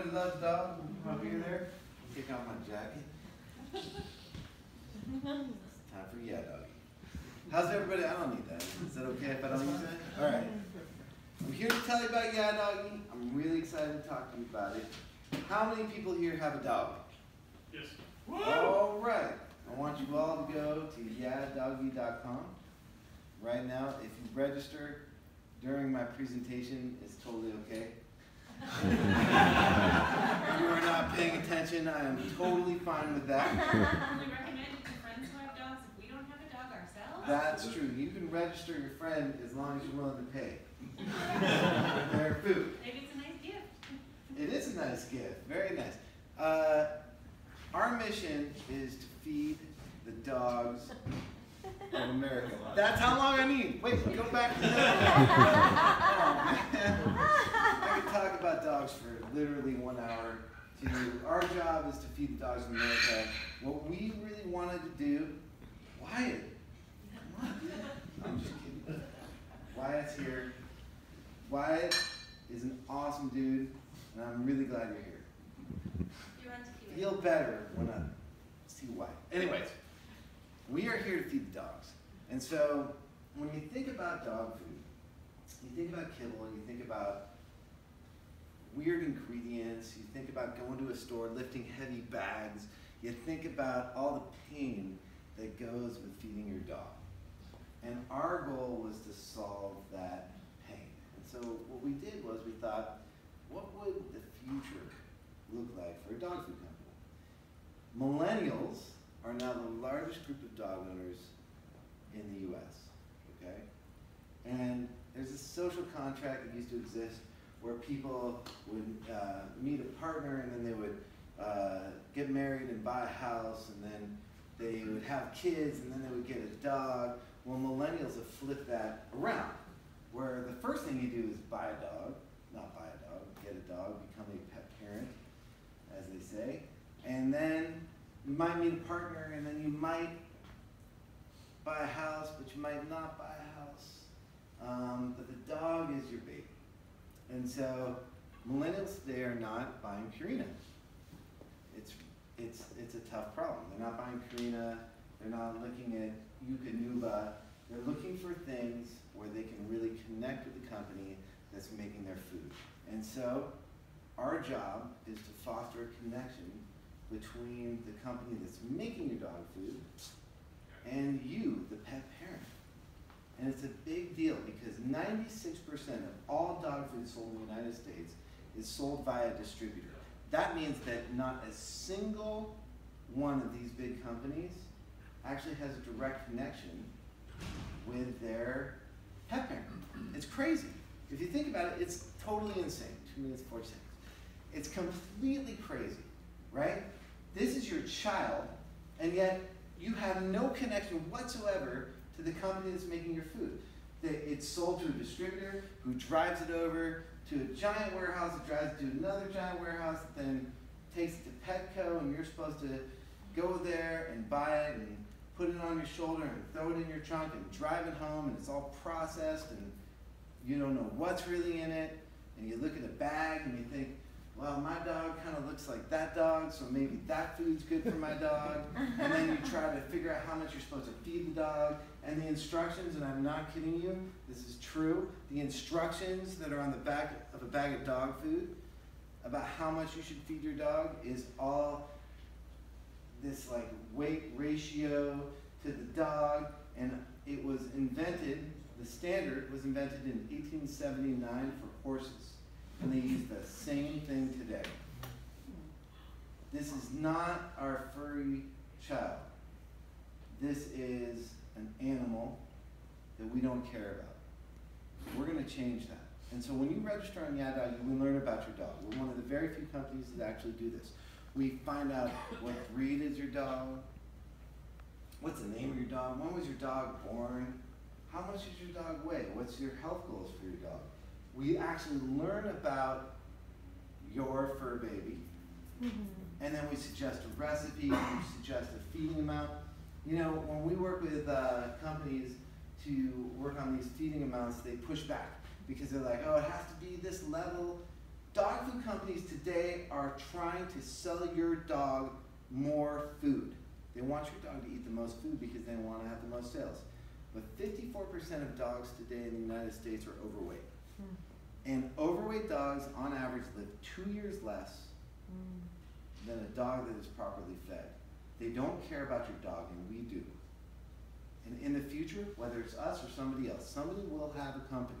Everybody loves dogs. Over here, there. I'm taking off my jacket. Time for YaDoggie. How's everybody? I don't need that. Is that okay if I don't use that? All right. I'm here to tell you about YaDoggie. I'm really excited to talk to you about it. How many people here have a dog? Yes. All right. I want you all to go to YaDoggie.com right now. If you register during my presentation, it's totally okay. If you are not paying attention, I am totally fine with that. I only recommend it to friends who have dogs if we don't have a dog ourselves. That's true. You can register your friend as long as you're willing to pay. Their food. Maybe it's a nice gift. It is a nice gift. Very nice. Our mission is to feed the dogs of America. That's how long I need. Wait, go back to that. Oh, man. I could talk about dogs for literally 1 hour. Our job is to feed the dogs of America. What we really wanted to do, Wyatt. I'm just kidding. Wyatt's here. Wyatt is an awesome dude, and I'm really glad you're here. I feel better when I see why. Anyways, we are here to feed the dogs. And so when you think about dog food, you think about kibble, and you think about weird ingredients, you think about going to a store, lifting heavy bags, you think about all the pain that goes with feeding your dog. And our goal was to solve that pain. And so what we did was we thought, what would the future look like for a dog food company? Millennials are now the largest group of dog owners in the US, okay? And there's a social contract that used to exist where people would meet a partner, and then they would get married and buy a house, and then they would have kids, and then they would get a dog. Well, millennials have flipped that around, where the first thing you do is buy a dog, not buy a dog, get a dog, become a pet parent, as they say, and then you might meet a partner, and then you might buy a house, but you might not buy a house. But the dog is your baby. And so millennials, they are not buying Purina. It's a tough problem. They're not buying Purina. They're not looking at Eukanuba. They're looking for things where they can really connect with the company that's making their food. And so our job is to foster a connection between the company that's making your dog food and you, the pet parent. And it's a big deal because 96% of all dog food sold in the United States is sold via distributor. That means that not a single one of these big companies actually has a direct connection with their pet parent. It's crazy. If you think about it, it's totally insane. 2 minutes, 4 seconds. It's completely crazy, right? This is your child, and yet you have no connection whatsoever to the company that's making your food. It's sold to a distributor who drives it over to a giant warehouse, it drives to another giant warehouse, then takes it to Petco, and you're supposed to go there and buy it and put it on your shoulder and throw it in your trunk and drive it home, and it's all processed, and you don't know what's really in it. And you look at a bag and you think, well, my dog kind of looks like that dog, so maybe that food's good for my dog. And then you try to figure out how much you're supposed to feed the dog. And the instructions, and I'm not kidding you, this is true, the instructions that are on the back of a bag of dog food about how much you should feed your dog is all this like weight ratio to the dog. And it was invented, the standard was invented in 1879 for horses. And they use the same thing today. This is not our furry child. This is an animal that we don't care about. We're going to change that. And so when you register on YaDoggie, you can learn about your dog. We're one of the very few companies that actually do this. We find out what breed is your dog, what's the name of your dog, when was your dog born, how much does your dog weigh, what's your health goals for your dog. We actually learn about your fur baby, and then we suggest a recipe, we suggest a feeding amount. You know, when we work with companies to work on these feeding amounts, they push back because they're like, oh, it has to be this level Dog food companies today are trying to sell your dog more food. They want your dog to eat the most food because they want to have the most sales. But 54% of dogs today in the United States are overweight. Mm. And overweight dogs, on average, live 2 years less than a dog that is properly fed. They don't care about your dog, and we do. And in the future, whether it's us or somebody else, somebody will have a company.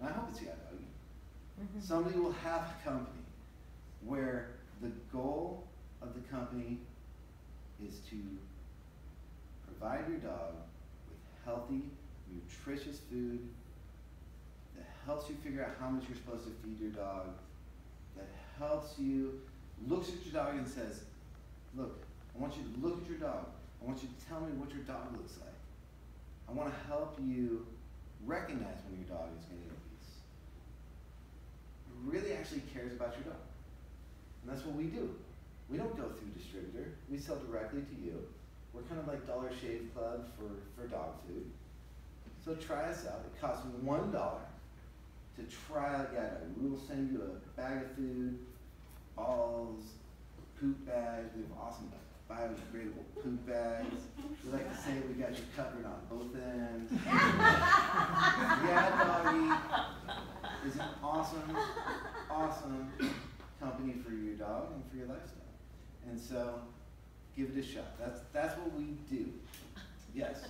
And I hope it's YaDoggie. Mm-hmm. Somebody will have a company where the goal of the company is to provide your dog with healthy, nutritious food that helps you figure out how much you're supposed to feed your dog, that helps you, looks at your dog and says, look, I want you to look at your dog. I want you to tell me what your dog looks like. I want to help you recognize when your dog is going to really actually cares about your dog. And that's what we do. We don't go through distributor. We sell directly to you. We're kind of like Dollar Shave Club for dog food. So try us out. It costs $1 to try out YaDoggie. We will send you a bag of food, balls, poop bags. We have awesome biodegradable poop bags. We like to say we got you covered on both ends. YaDoggie is an awesome, awesome company for your dog and for your lifestyle. And so, give it a shot. That's what we do. Yes.